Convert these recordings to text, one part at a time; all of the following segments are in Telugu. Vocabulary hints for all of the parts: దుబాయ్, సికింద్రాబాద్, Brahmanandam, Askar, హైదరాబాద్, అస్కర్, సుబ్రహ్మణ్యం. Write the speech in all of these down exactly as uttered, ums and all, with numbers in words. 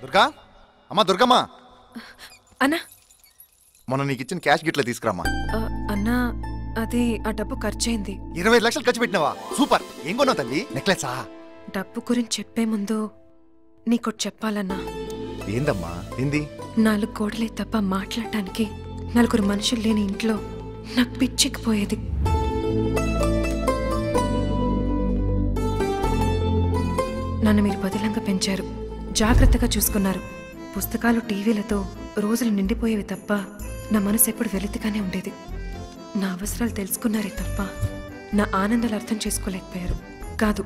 दुर्गा अम्मा दुर्गम्मा अन्ना मन नीकिच्चिन कैश गिट्ला तीसुकुराम्मा अन्ना अदि आ डब्बु खर्चयिंది इरवै लक्षलु खर्चु पेट्टिनवा सूपर एं कोन्नावु तल्ली नेक्लेसा डब्बु गुरिंचि चेप्पे मुंदु नीकोटी चेप्पालन्ना ఏందమ్మా ఏంది నాలుగు కోడలే తప్ప మాట్లాడడానికి నలుగురు మనుషులు లేని ఇంట్లో నాకు పిచ్చికిపోయేది నన్ను మీరు బదిలంగా పెంచారు జాగృతగా చూసుకున్నారు పుస్తకాలు టీవీలతో రోజులు నిండిపోయేవి తప్ప నా మనసు ఎప్పుడు వెలితిగానే ఉండేది నా అవసరాలు తెలుసుకున్నారే తప్ప నా ఆనందాలు అర్థం చేసుకోలేకపోయారు కాదు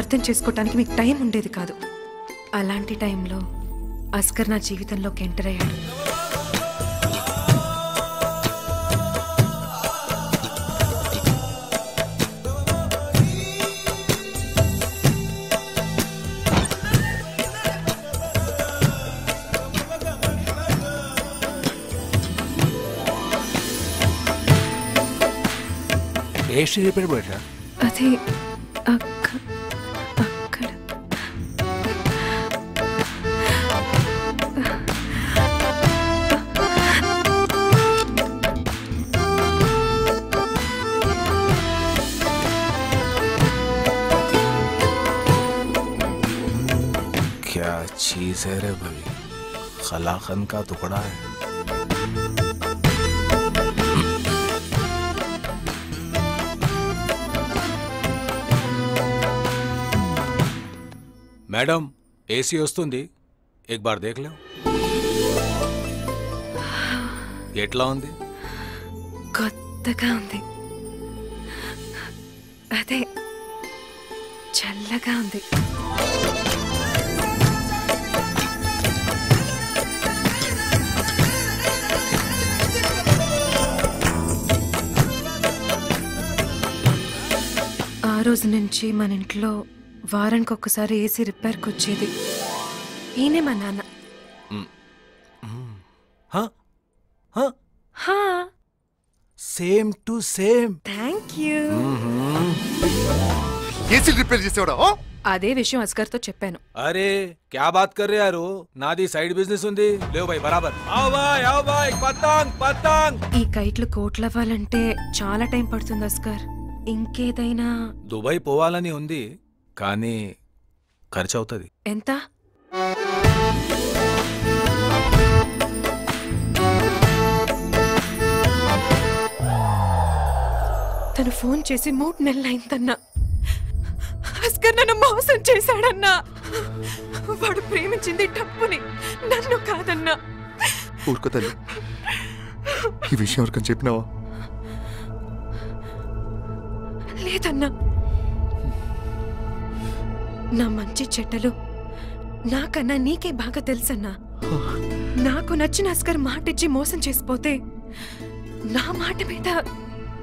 అర్థం చేసుకోవడానికి మీకు టైం ఉండేది కాదు అలాంటి టైంలో अस्कर ना जीवितंलो एंटर अय्याडु ఏ శ్రీ పేరు బోర్డా అదే అక్క चीज है रे भाई खलाखन का टुकड़ा है मैडम एसी वस्तुंदी एक बार देख लो एट्ला उंदी కొత్తగా ఉంది అదే చల్లగా ఉంది రోజు నుంచి మన ఇంట్లో వారానికి ఒక్కసారి ఏసీ రిపేర్ కు వచ్చేది ఈనే మా నాన్న హ హ హ same to same thank you AC repair చేసేవడా ఓ అదే విషయం అస్కర్ తో చెప్పాను అరే క్యా బాత్ కర్ రే యారో నాది సైడ్ బిజినెస్ ఉంది లేవ్ బై బరాబర్ ఆవ్ బై ఆవ్ బై పతంగ్ పతంగ్ ఈ కైట్లు కోట్ల అవ్వాలంటే చాలా టైం పడుతుంది అస్కర్ ఇంకేదైనా దుబాయ్ పోవాలని ఉంది కానీ ఖర్చు అవుతది ఎంత తను ఫోన్ చేసి మూడు నెలలు అయిందన్నా అస్కర్ నన్ను మోసం చేశాడన్నా వాడు ప్రేమించింది డబ్బుని నన్ను కాదన్నా ఊరుకో తల్లి ఈ విషయం ఎవరికని చెప్పినావా లేదన్నా నా మంచి చెడ్డలు నాకన్నా నీకే బాగా తెలుసన్నా నాకు నచ్చిన అస్కర్ మాటిచ్చి మోసం చేసిపోతే నా మాట మీద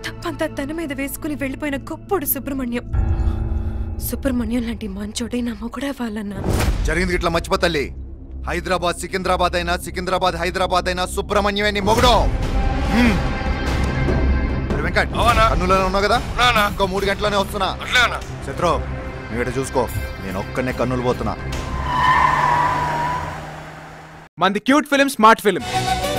తప్పంతా తన మీద వేసుకుని వెళ్ళిపోయిన గొప్పడు సుబ్రహ్మణ్యం సుబ్రహ్మణ్యం లాంటి మంచోడే నా మొగుడు అవ్వాలన్నా జరిగింది ఇట్లా మర్చిపోతలే హైదరాబాద్ సికింద్రాబాద్ అయినా సికింద్రాబాద్ హైదరాబాద్ అయినా సుబ్రహ్మణ్యమే నీ మొగుడు ఇంకో మూడు గంటలనే వస్తున్నా శత్రు నువ్వు చూసుకో నేను ఒక్కనే కన్నులు పోతున్నా మంది క్యూట్ ఫిలిం స్మార్ట్ ఫిలిం